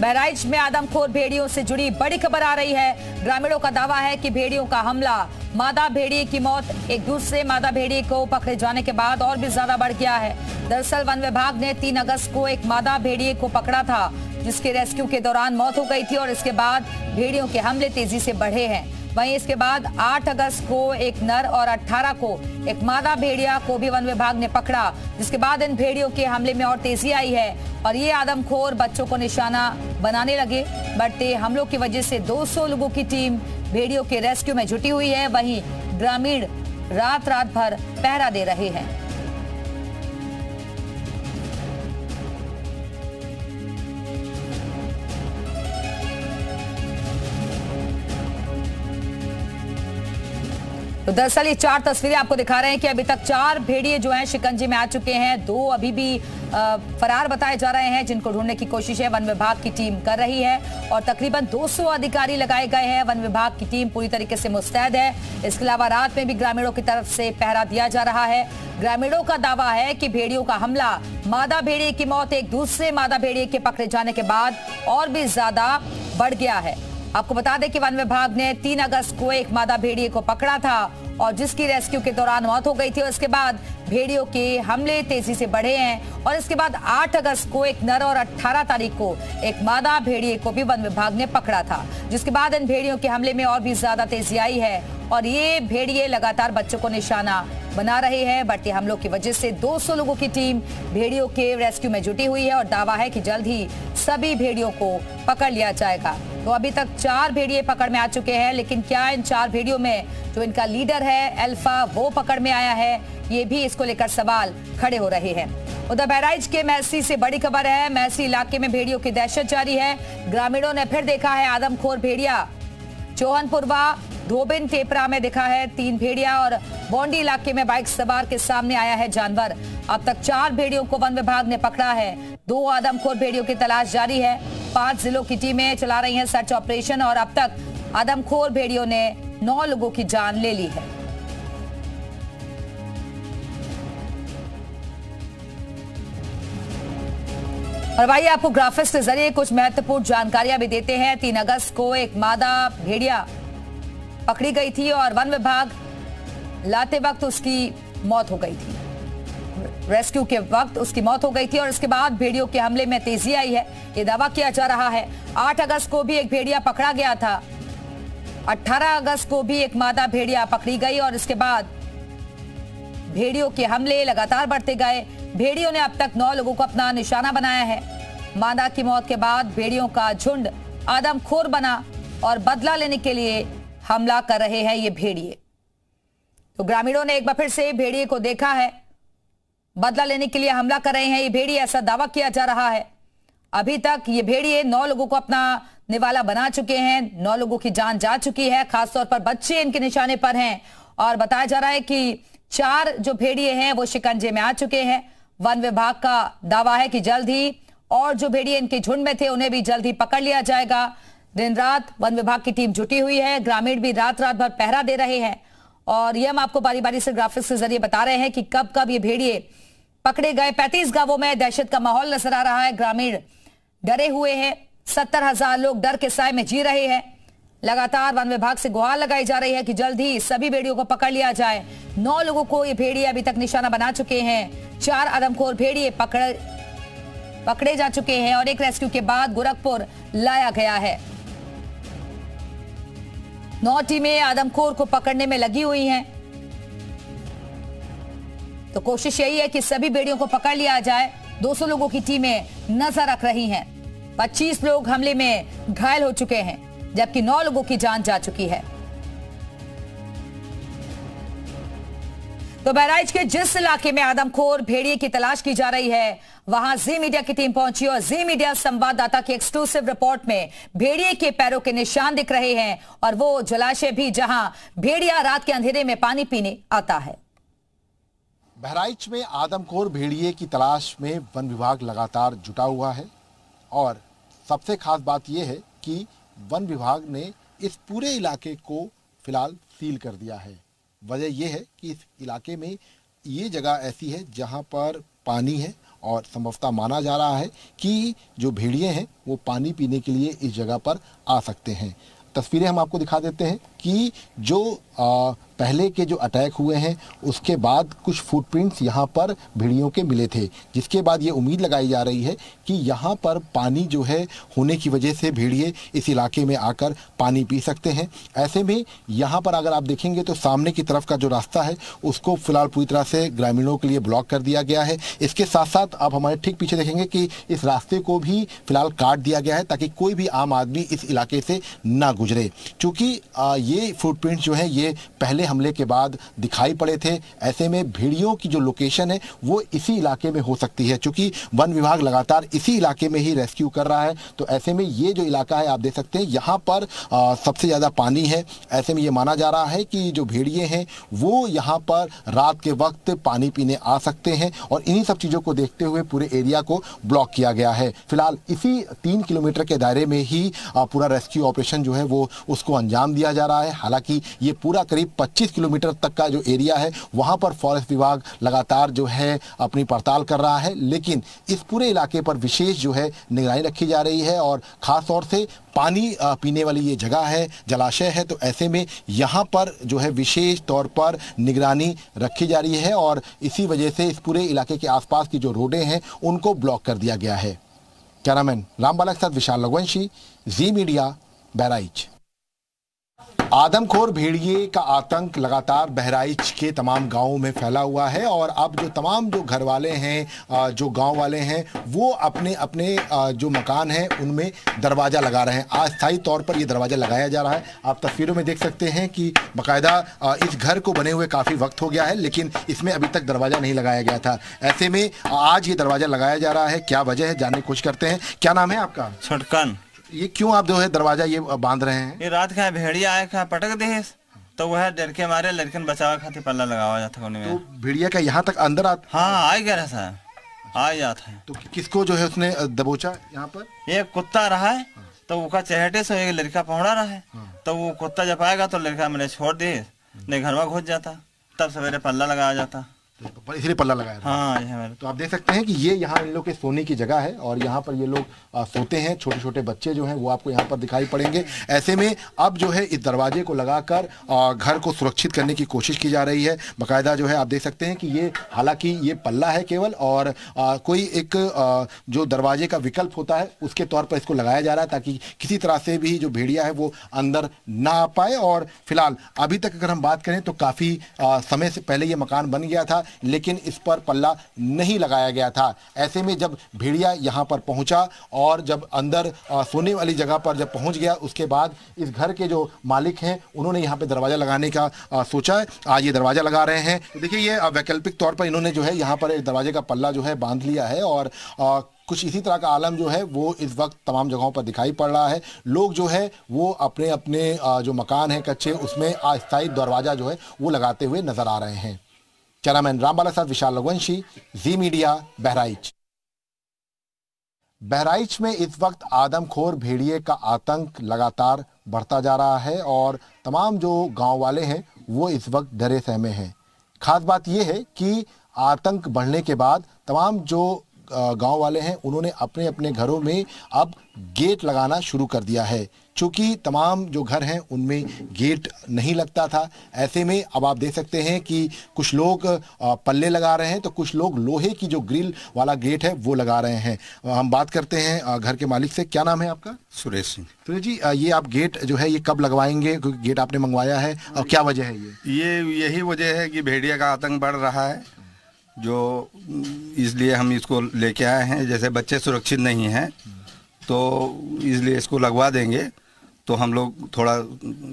बहराइच में आदमखोर भेड़ियों से जुड़ी बड़ी खबर आ रही है। ग्रामीणों का दावा है कि भेड़ियों का हमला, मादा भेड़िए की मौत, एक दूसरे मादा भेड़िए को पकड़े जाने के बाद और भी ज्यादा बढ़ गया है। दरअसल वन विभाग ने 3 अगस्त को एक मादा भेड़िए को पकड़ा था, जिसके रेस्क्यू के दौरान मौत हो गई थी और इसके बाद भेड़ियों के हमले तेजी से बढ़े हैं। वहीं इसके बाद 8 अगस्त को एक नर और 18 को एक मादा भेड़िया को भी वन विभाग ने पकड़ा, जिसके बाद इन भेड़ियों के हमले में और तेजी आई है और ये आदमखोर बच्चों को निशाना बनाने लगे। बढ़ते हमलों की वजह से 200 लोगों की टीम भेड़ियों के रेस्क्यू में जुटी हुई है। वहीं ग्रामीण रात भर पहरा दे रहे हैं। तो दरअसल ये 4 तस्वीरें आपको दिखा रहे हैं कि अभी तक 4 भेड़िए जो हैं शिकंजे में आ चुके हैं। 2 अभी भी फरार बताए जा रहे हैं, जिनको ढूंढने की कोशिश है वन विभाग की टीम कर रही है और तकरीबन 200 अधिकारी लगाए गए हैं। वन विभाग की टीम पूरी तरीके से मुस्तैद है। इसके अलावा रात में भी ग्रामीणों की तरफ से पहरा दिया जा रहा है। ग्रामीणों का दावा है कि भेड़ियों का हमला, मादा भेड़िए की मौत, एक दूसरे मादा भेड़िए के पकड़े जाने के बाद और भी ज्यादा बढ़ गया है। आपको बता दें कि वन विभाग ने 3 अगस्त को एक मादा भेड़िए को पकड़ा था और जिसकी रेस्क्यू के दौरान मौत हो गई थी और इसके बाद भेड़ियों के हमले तेजी से बढ़े हैं और इसके बाद 8 अगस्त को एक नर और 18 तारीख को एक मादा भेड़िए को भी वन विभाग ने पकड़ा था, जिसके बाद इन भेड़ियों के हमले में और भी ज्यादा तेजी आई है और ये भेड़िए लगातार बच्चों को निशाना बना रहे हैं। बढ़ते हमलों की वजह से 200 लोगों की टीम भेड़ियों के रेस्क्यू में जुटी हुई है और दावा है कि जल्द ही सभी भेड़ियों को पकड़ लिया जाएगा। तो अभी तक 4 भेड़िए पकड़ में आ चुके हैं, लेकिन क्या इन 4 भेड़ियों में जो इनका लीडर है अल्फा, वो पकड़ में आया है, ये भी इसको लेकर सवाल खड़े हो रहे हैं। उधर बहराइच के महसी से बड़ी खबर है। महसी इलाके में भेड़ियों की दहशत जारी है। ग्रामीणों ने फिर देखा है आदमखोर भेड़िया। चौहानपुरवा, धोबिन, केपरा में देखा है 3 भेड़िया और बोंडी इलाके में बाइक सवार के सामने आया है जानवर। अब तक 4 भेड़ियों को वन विभाग ने पकड़ा है। 2 आदमखोर भेड़ियों की तलाश जारी है। 5 जिलों की टीमें चला रही हैं सर्च ऑपरेशन और अब तक आदमखोर भेड़ियों ने 9 लोगों की जान ले ली है। और भाई आपको ग्राफिक्स के जरिए कुछ महत्वपूर्ण जानकारियां भी देते हैं। 3 अगस्त को एक मादा भेड़िया पकड़ी गई थी और वन विभाग लाते वक्त उसकी मौत हो गई थी। रेस्क्यू के वक्त उसकी मौत हो गई थी और इसके बाद भेड़ियों के हमले में तेजी आई है, ये दावा किया जा रहा है। 8 अगस्त को भी एक भेड़िया पकड़ा गया था। 18 अगस्त को भी एक मादा भेड़िया पकड़ी गई और इसके बाद भेड़ियों के हमले लगातार बढ़ते गए। भेड़ियों ने अब तक 9 लोगों को अपना निशाना बनाया है। मादा की मौत के बाद भेड़ियों का झुंड आदमखोर बना और बदला लेने के लिए हमला कर रहे हैं ये भेड़िए। तो ग्रामीणों ने एक बार फिर से भेड़िए को देखा है, बदला लेने के लिए हमला कर रहे हैं ये भेड़िए, ऐसा दावा किया जा रहा है। अभी तक ये भेड़िए 9 लोगों को अपना निवाला बना चुके हैं। 9 लोगों की जान जा चुकी है, खासतौर पर बच्चे इनके निशाने पर हैं और बताया जा रहा है कि 4 जो भेड़िए हैं वो शिकंजे में आ चुके हैं। वन विभाग का दावा है कि जल्द ही और जो भेड़िए इनके झुंड में थे उन्हें भी जल्द ही पकड़ लिया जाएगा। दिन रात वन विभाग की टीम जुटी हुई है। ग्रामीण भी रात भर पहरा दे रहे हैं और ये हम आपको बारी से ग्राफिक्स के जरिए बता रहे हैं कि कब कब ये भेड़िए पकड़े गए। 35 गांवों में दहशत का माहौल नजर आ रहा है। ग्रामीण डरे हुए हैं। 70,000 लोग डर के साए में जी रहे हैं। लगातार वन विभाग से गुहार लगाई जा रही है कि जल्द ही सभी भेड़ियों को पकड़ लिया जाए। 9 लोगों को ये भेड़िए अभी तक निशाना बना चुके हैं। 4 आदमखोर भेड़िए पकड़े जा चुके हैं और एक रेस्क्यू के बाद गोरखपुर लाया गया है। 9 टीमें आदमखोर को पकड़ने में लगी हुई हैं। तो कोशिश यही है कि सभी भेड़ियों को पकड़ लिया जाए। 200 लोगों की टीमें नजर रख रही हैं। 25 लोग हमले में घायल हो चुके हैं, जबकि 9 लोगों की जान जा चुकी है। तो बहराइच के जिस इलाके में आदमखोर भेड़िए की तलाश की जा रही है, वहां जी मीडिया की टीम पहुंची और जी मीडिया संवाददाता की एक्सक्लूसिव रिपोर्ट में भेड़िए के पैरों के निशान दिख रहे हैं और वो जलाशय भी जहां भेड़िया रात के अंधेरे में पानी पीने आता है। बहराइच में आदमखोर भेड़िए की तलाश में वन विभाग लगातार जुटा हुआ है और सबसे खास बात यह है कि वन विभाग ने इस पूरे इलाके को फिलहाल सील कर दिया है। वजह यह है कि इस इलाके में ये जगह ऐसी है जहां पर पानी है और संभवतः माना जा रहा है कि जो भेड़िए हैं वो पानी पीने के लिए इस जगह पर आ सकते हैं। तस्वीरें हम आपको दिखा देते हैं कि जो पहले के जो अटैक हुए हैं उसके बाद कुछ फुटप्रिंट्स यहाँ पर भेड़ियों के मिले थे, जिसके बाद ये उम्मीद लगाई जा रही है कि यहाँ पर पानी जो है होने की वजह से भेड़िए इस इलाके में आकर पानी पी सकते हैं। ऐसे में यहाँ पर अगर आप देखेंगे तो सामने की तरफ का जो रास्ता है उसको फिलहाल पूरी तरह से ग्रामीणों के लिए ब्लॉक कर दिया गया है। इसके साथ साथ आप हमारे ठीक पीछे देखेंगे कि इस रास्ते को भी फिलहाल काट दिया गया है ताकि कोई भी आम आदमी इस इलाके से ना गुजरे। चूँकि ये फुटप्रिंट्स जो है ये पहले हमले के बाद दिखाई पड़े थे, ऐसे में भेड़ियों की जो लोकेशन है वो इसी इलाके में हो सकती है। चूंकि वन विभाग लगातार इसी इलाके में ही रेस्क्यू कर रहा है, तो ऐसे में ये जो इलाका है आप देख सकते हैं यहाँ पर सबसे ज़्यादा पानी है। ऐसे में ये माना जा रहा है कि जो भेड़िए हैं वो यहाँ पर रात के वक्त पानी पीने आ सकते हैं और इन्हीं सब चीज़ों को देखते हुए पूरे एरिया को ब्लॉक किया गया है। फिलहाल इसी 3 किलोमीटर के दायरे में ही पूरा रेस्क्यू ऑपरेशन जो है वो उसको अंजाम दिया जा रहा है। हालांकि ये पूरा करीब 25 किलोमीटर तक का जो एरिया है वहां पर फॉरेस्ट विभाग लगातार जो है अपनी पड़ताल कर रहा है, लेकिन इस पूरे इलाके पर विशेष जो है निगरानी रखी जा रही है। और खास तौर से पानी पीने वाली ये जगह है, जलाशय है, तो ऐसे में यहाँ पर जो है विशेष तौर पर निगरानी रखी जा रही है और इसी वजह से इस पूरे इलाके के आसपास की जो रोडें हैं उनको ब्लॉक कर दिया गया है। कैमरामैन राम बालक के साथ विशाल लघुवंशी, जी मीडिया, बहराइच। आदमखोर भेड़िए का आतंक लगातार बहराइच के तमाम गांवों में फैला हुआ है और अब जो तमाम जो घर वाले हैं, जो गांव वाले हैं, वो अपने अपने जो मकान हैं उनमें दरवाज़ा लगा रहे हैं। अस्थायी तौर पर ये दरवाज़ा लगाया जा रहा है। आप तस्वीरों में देख सकते हैं कि बाकायदा इस घर को बने हुए काफ़ी वक्त हो गया है, लेकिन इसमें अभी तक दरवाज़ा नहीं लगाया गया था। ऐसे में आज ये दरवाज़ा लगाया जा रहा है। क्या वजह है जानने की कोशिश करते हैं। क्या नाम है आपका? छटकन। ये क्यों आप जो है दरवाजा ये बांध रहे हैं? ये रात का भेड़िया आया का पटक दे तो वह डर के मारे लड़कन बचावा खातिर पल्ला लगावा जाता है। तो भेड़िया का यहाँ तक अंदर आता? हाँ, आ गया रहता है, आ जाता है। तो किसको जो है उसने दबोचा यहाँ पर? ये कुत्ता रहा है तो उसका चहेटे से एक लड़का पहुंचा रहा है, तो वो कुत्ता जब आएगा तो लड़का मैंने छोड़ दिए, नहीं घर में घुस जाता, तब सवेरे पल्ला लगाया जाता, तो इसलिए पल्ला लगाया। हाँ, तो आप देख सकते हैं कि ये यहाँ इन लोग के सोने की जगह है और यहाँ पर ये लोग सोते हैं। छोटे छोटे बच्चे जो हैं वो आपको यहाँ पर दिखाई पड़ेंगे। ऐसे में अब जो है इस दरवाजे को लगाकर घर को सुरक्षित करने की कोशिश की जा रही है। बाकायदा जो है आप देख सकते हैं कि ये हालांकि ये पल्ला है केवल और कोई एक जो दरवाजे का विकल्प होता है उसके तौर पर इसको लगाया जा रहा है ताकि किसी तरह से भी जो भेड़िया है वो अंदर ना आ पाए। और फिलहाल अभी तक अगर हम बात करें तो काफ़ी समय से पहले ये मकान बन गया था, लेकिन इस पर पल्ला नहीं लगाया गया था। ऐसे में जब भेड़िया यहाँ पर पहुँचा और जब अंदर सोने वाली जगह पर जब पहुँच गया, उसके बाद इस घर के जो मालिक हैं उन्होंने यहाँ पे दरवाज़ा लगाने का सोचा। आज ये दरवाज़ा लगा रहे हैं। तो देखिए ये वैकल्पिक तौर पर इन्होंने जो है यहाँ पर एक दरवाजे का पल्ला जो है बांध लिया है और कुछ इसी तरह का आलम जो है वो इस वक्त तमाम जगहों पर दिखाई पड़ रहा है। लोग जो है वो अपने अपने जो मकान हैं कच्चे उसमें अस्थायी दरवाज़ा जो है वो लगाते हुए नज़र आ रहे हैं। कैमरामैन राम बालक के साथ विशाल लघुवंशी, जी मीडिया, बहराइच। बहराइच में इस वक्त आदमखोर भेड़िए का आतंक लगातार बढ़ता जा रहा है और तमाम जो गांव वाले हैं वो इस वक्त डरे सहमे हैं। खास बात यह है कि आतंक बढ़ने के बाद तमाम जो गांव वाले हैं उन्होंने अपने अपने घरों में अब गेट लगाना शुरू कर दिया है। चूँकि तमाम जो घर हैं उनमें गेट नहीं लगता था, ऐसे में अब आप देख सकते हैं कि कुछ लोग पल्ले लगा रहे हैं तो कुछ लोग लोहे की जो ग्रिल वाला गेट है वो लगा रहे हैं। हम बात करते हैं घर के मालिक से। क्या नाम है आपका? सुरेश सिंह। सुरेश जी, ये आप गेट जो है ये कब लगवाएंगे? क्योंकि गेट आपने मंगवाया है और क्या वजह है? ये यही वजह है कि भेड़िया का आतंक बढ़ रहा है, जो इसलिए हम इसको लेके आए हैं। जैसे बच्चे सुरक्षित नहीं हैं तो इसलिए इसको लगवा देंगे तो हम लोग थोड़ा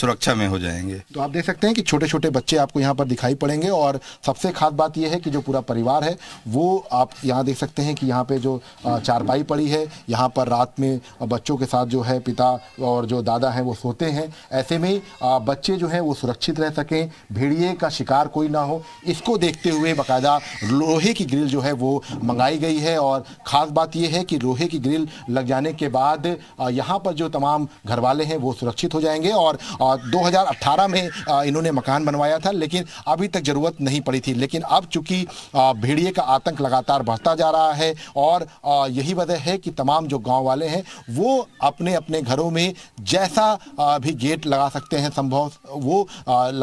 सुरक्षा में हो जाएंगे। तो आप देख सकते हैं कि छोटे छोटे बच्चे आपको यहाँ पर दिखाई पड़ेंगे और सबसे खास बात यह है कि जो पूरा परिवार है वो आप यहाँ देख सकते हैं कि यहाँ पे जो चारपाई पड़ी है, यहाँ पर रात में बच्चों के साथ जो है पिता और जो दादा हैं वो सोते हैं। ऐसे में बच्चे जो हैं वो सुरक्षित रह सकें, भेड़िए का शिकार कोई ना हो, इसको देखते हुए बाकायदा लोहे की ग्रिल जो है वो मंगाई गई है। और ख़ास बात यह है कि लोहे की ग्रिल लग जाने के बाद यहाँ पर जो तमाम घर वाले हैं हैं वो सुरक्षित हो जाएंगे। और 2018 में इन्होंने मकान बनवाया था लेकिन अभी तक ज़रूरत नहीं पड़ी थी, लेकिन अब चूँकि भेड़िए का आतंक लगातार बढ़ता जा रहा है और यही वजह है कि तमाम जो गाँव वाले हैं वो अपने अपने घरों में जैसा भी गेट लगा सकते हैं संभव वो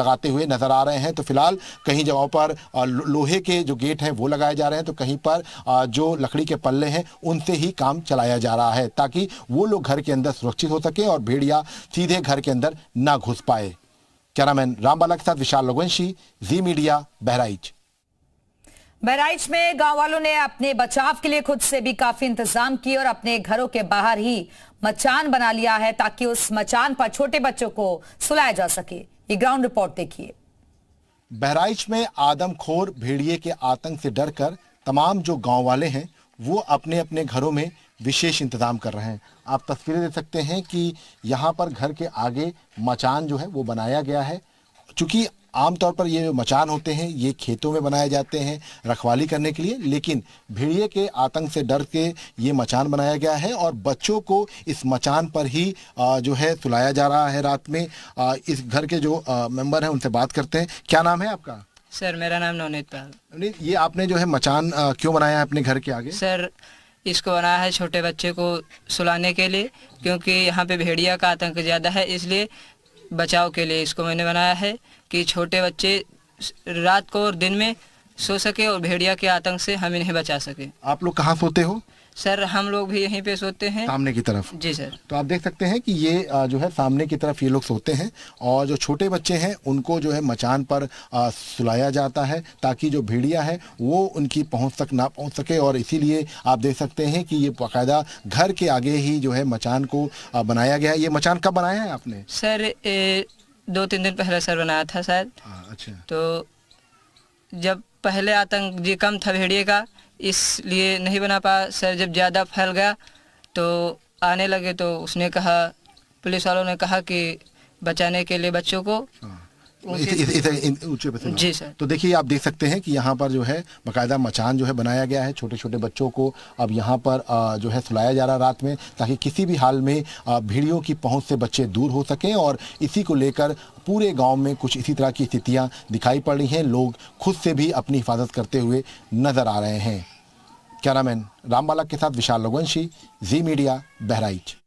लगाते हुए नज़र आ रहे हैं। तो फिलहाल कहीं जगहों पर लोहे के जो गेट हैं वो लगाए जा रहे हैं, तो कहीं पर जो लकड़ी के पल्ले हैं उनसे ही काम चलाया जा रहा है ताकि वो लोग घर के अंदर सुरक्षित हो सके और भेड़िया सीधे घर के अंदर ना घुस पाए। कैमरामैन राम बालक के साथ विशाल लघुवंशी, जी मीडिया, बहराइच। बहराइच में गांव वालों ने अपने बचाव के लिए खुद से भी काफी इंतजाम किए और अपने घरों के बाहर ही मचान बना लिया है ताकि उस मचान पर छोटे बच्चों को सुलाया जा सके। ये ग्राउंड रिपोर्ट देखिए। बहराइच में आदमखोर भेड़िए के आतंक से डरकर तमाम जो गांव वाले हैं वो अपने अपने घरों में विशेष इंतजाम कर रहे हैं। आप तस्वीरें देख सकते हैं कि यहाँ पर घर के आगे मचान जो है वो बनाया गया है। चूँकि आमतौर पर ये मचान होते हैं ये खेतों में बनाए जाते हैं रखवाली करने के लिए, लेकिन भेड़िए के आतंक से डर के ये मचान बनाया गया है और बच्चों को इस मचान पर ही जो है सुलाया जा रहा है रात में। इस घर के जो मेंबर हैं उनसे बात करते हैं। क्या नाम है आपका? सर मेरा नाम नवनीत। नवनीत, ये आपने जो है मचान क्यों बनाया है अपने घर के आगे? सर इसको बनाया है छोटे बच्चे को सुलाने के लिए, क्योंकि यहाँ पे भेड़िया का आतंक ज़्यादा है, इसलिए बचाव के लिए इसको मैंने बनाया है कि छोटे बच्चे रात को और दिन में सो सके और भेड़िया के आतंक से हम इन्हें बचा सके। आप लोग कहाँ सोते हो? सर हम लोग भी यहीं पे सोते हैं, सामने की तरफ। जी सर। तो आप देख सकते हैं कि ये जो है सामने की तरफ ये लोग सोते हैं और जो छोटे बच्चे हैं उनको जो है मचान पर सुलाया जाता है ताकि जो भेड़िया है वो उनकी पहुंच तक ना पहुंच सके। और इसीलिए आप देख सकते हैं कि ये बाकायदा घर के आगे ही जो है मचान को बनाया गया है। ये मचान कब बनाया है आपने? सर 2-3 दिन पहले सर बनाया था शायद। अच्छा। तो जब पहले आतंक जी कम था भेड़िए का, इसलिए नहीं बना पाया सर। जब ज़्यादा फैल गया तो आने लगे तो उसने कहा, पुलिस वालों ने कहा कि बचाने के लिए बच्चों को जी सर। तो देखिए आप देख सकते हैं कि यहाँ पर जो है बाकायदा मचान जो है बनाया गया है। छोटे छोटे बच्चों को अब यहाँ पर जो है सुलाया जा रहा है रात में ताकि किसी भी हाल में भेड़ियों की पहुँच से बच्चे दूर हो सकें। और इसी को लेकर पूरे गांव में कुछ इसी तरह की स्थितियाँ दिखाई पड़ रही हैं। लोग खुद से भी अपनी हिफाजत करते हुए नजर आ रहे हैं। कैमरामैन राम बालक के साथ विशाल लघुवंशी, जी मीडिया, बहराइच।